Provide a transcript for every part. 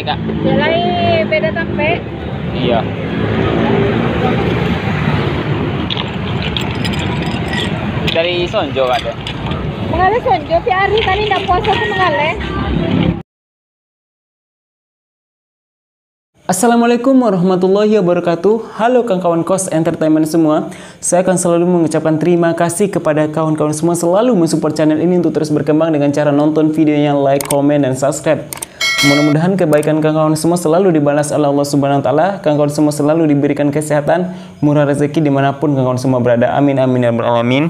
teh Kak? Jelai beda tempe. Iya. Dari Sonjo Kak deh. Mengale Sonjo tiari tadi ndak puasa ke Mengale. Assalamualaikum warahmatullahi wabarakatuh. Halo kawan-kawan KOS Entertainment semua. Saya akan selalu mengucapkan terima kasih kepada kawan-kawan semua selalu mensupport channel ini untuk terus berkembang dengan cara nonton videonya, like, komen, dan subscribe. Mudah-mudahan kebaikan kawan-kawan semua selalu dibalas oleh Allah Subhanahu wa taala. Kawan-kawan semua selalu diberikan kesehatan, murah rezeki dimanapun kawan-kawan semua berada. Amin amin ya rabbal alamin.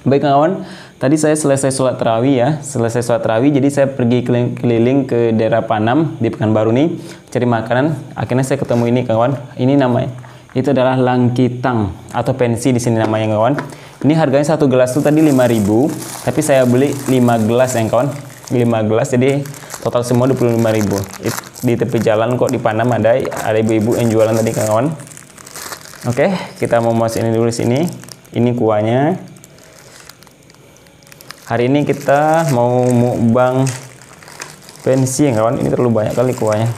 Baik kawan, tadi saya selesai sholat tarawih ya, jadi saya pergi keliling ke daerah Panam di Pekanbaru nih, cari makanan. Akhirnya saya ketemu ini kawan, ini namanya, itu adalah Langkitang atau pensi di sini namanya kawan. Ini harganya satu gelas tuh tadi 5.000, tapi saya beli 5 gelas ya kawan, 5 gelas jadi total semua 25.000. Di tepi jalan kok di Panam ada ibu-ibu yang jualan tadi kawan. Oke, kita mau masukin dulu di sini. Ini kuahnya. Hari ini kita mau mukbang pensi ya kawan, ini terlalu banyak kali kuahnya.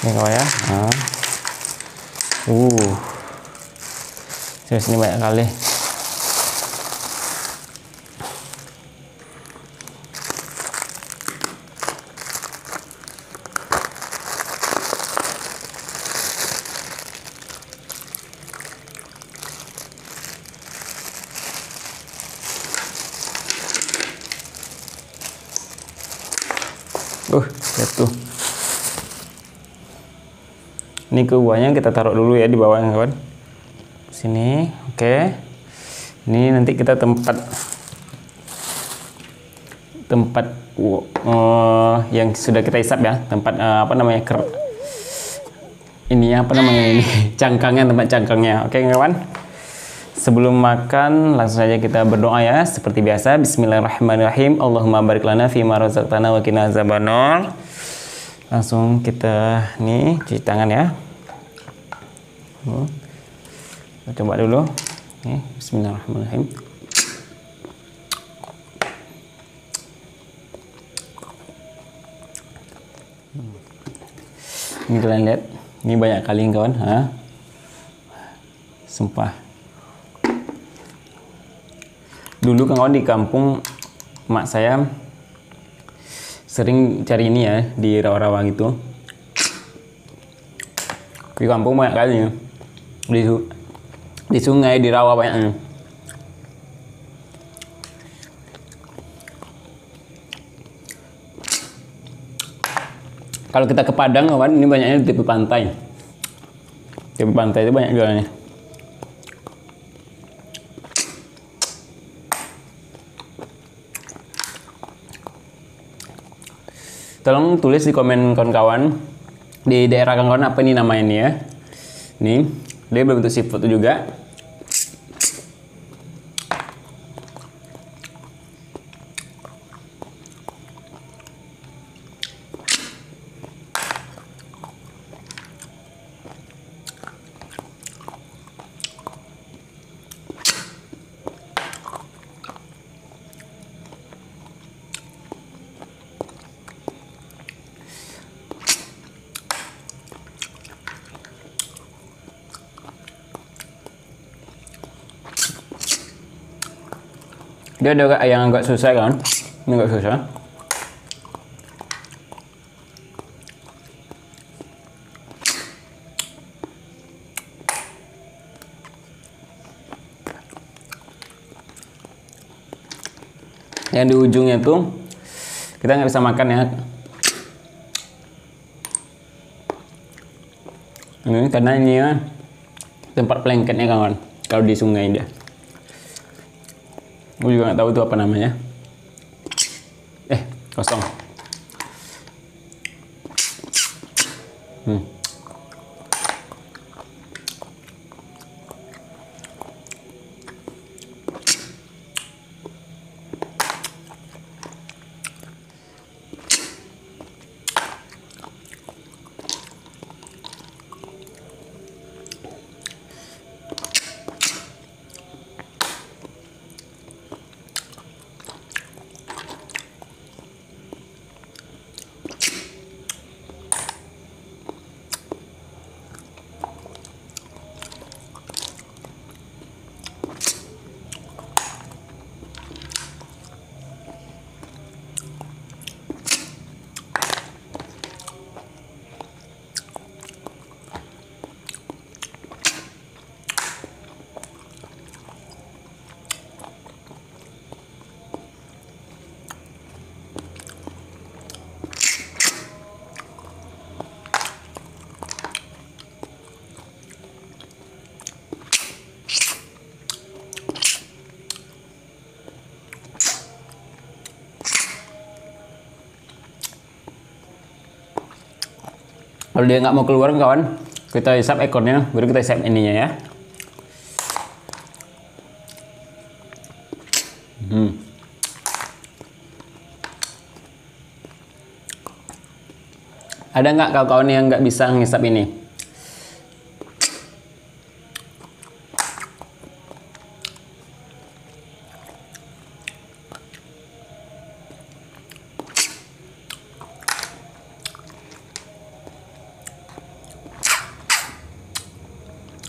Ini kawan ya. Nah. Terus ini banyak kali. Lihat tuh. Ini kuahnya kita taruh dulu ya di bawah kawan. Sini, oke. Ini nanti kita tempat yang sudah kita isap ya, tempat apa namanya? Ini apa namanya ini? Cangkangnya, tempat cangkangnya. Oke, kawan. Sebelum makan, langsung saja kita berdoa ya. Seperti biasa, bismillahirrahmanirrahim. Allahumma barik lana fima razaqtana wa qina azabannar. Langsung kita nih cuci tangan ya. Kita coba dulu. Nih, bismillahirrahmanirrahim. Ini kalian lihat, ini banyak kali kawan. Sumpah. Dulu kawan di kampung mak saya sering cari ini ya di rawa-rawa gitu. Di kampung banyak kali ya. Di sungai, di rawa banyak. Kalau kita ke Padang kawan, ini banyaknya di tepi pantai. Tepi pantai itu banyak jualannya. Tolong tulis di komen kawan-kawan di daerah kawan-kawan apa nih namanya nih ya. Nih, dia berbentuk seafood juga. Dia ada yang agak susah kan, ini agak susah. Yang di ujungnya tuh kita nggak bisa makan ya. Ini karena ini ya, tempat pelengketnya kawan, kalau di sungai dia. Gue juga nggak tahu itu apa namanya. Kosong. Kalau dia nggak mau keluar kawan, kita isap ekornya, baru kita isap ininya ya. Ada nggak kawan-kawan yang nggak bisa ngisap ini?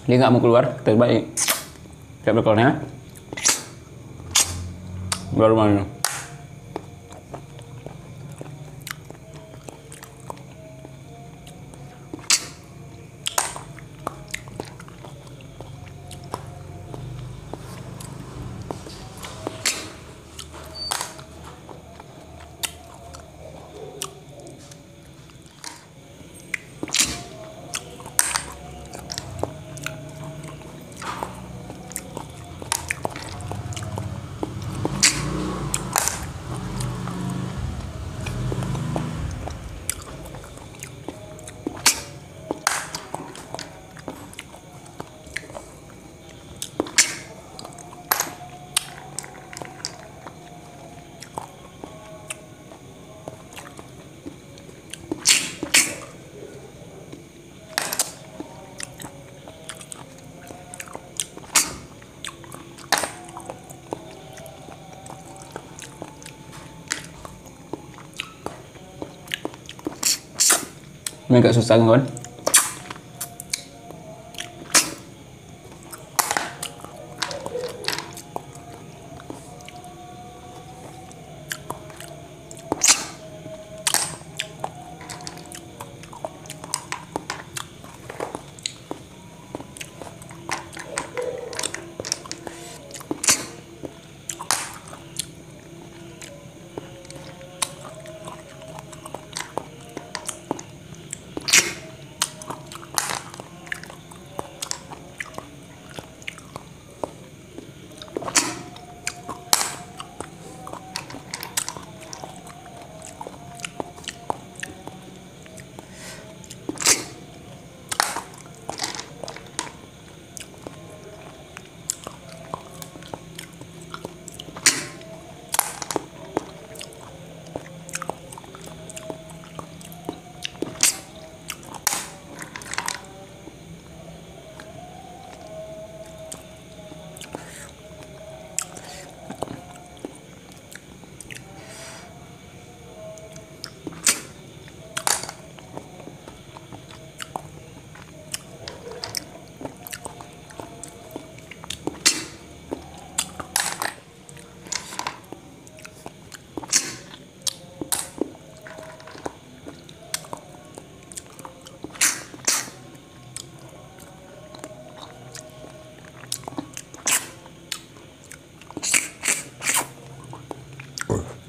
Dia nggak mau keluar, kita balik siap ekornya, baru mana? Ini agak susah kawan.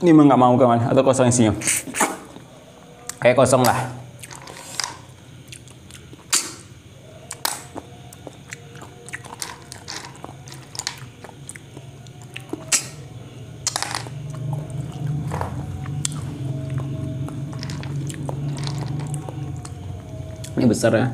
Ini memang nggak mau kawan, atau kosong isinya, kayak kosong lah. Ini besar ya.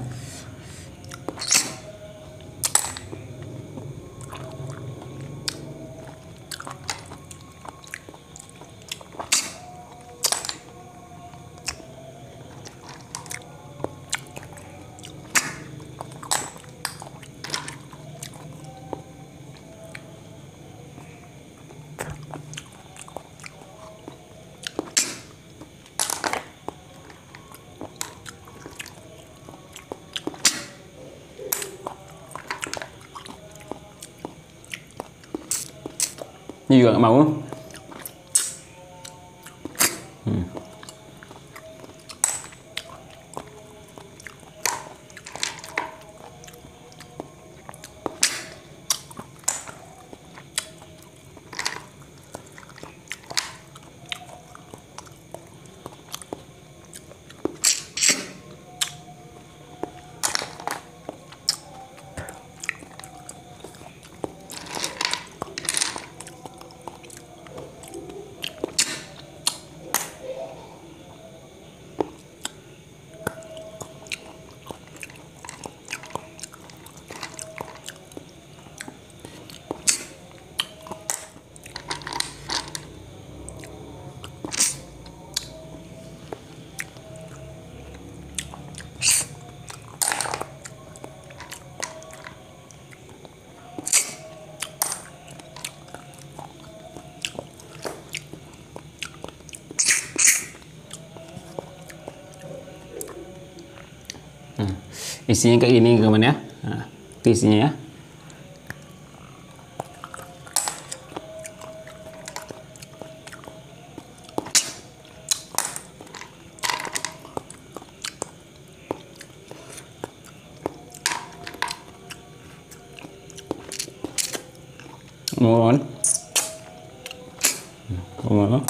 Ini juga nggak mau. Isinya kayak gini teman ya. Nah, itu isinya ya. Mohon. Mohon.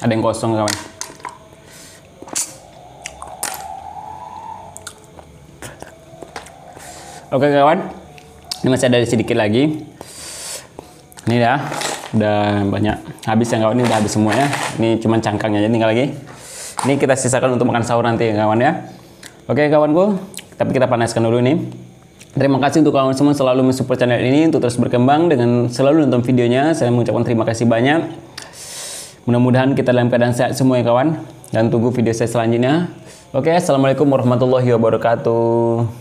Ada yang kosong kawan. Oke kawan, ini masih ada sedikit lagi. Ini ya, udah banyak habis yang kawan, ini udah habis semua ya. Ini cuman cangkangnya aja tinggal lagi. Ini kita sisakan untuk makan sahur nanti ya kawan ya. Oke kawanku, tapi kita panaskan dulu nih. Terima kasih untuk kawan semua selalu mensupport channel ini untuk terus berkembang dengan selalu nonton videonya. Saya mengucapkan terima kasih banyak. Mudah-mudahan kita dalam keadaan sehat semua ya kawan. Dan tunggu video saya selanjutnya. Oke, assalamualaikum warahmatullahi wabarakatuh.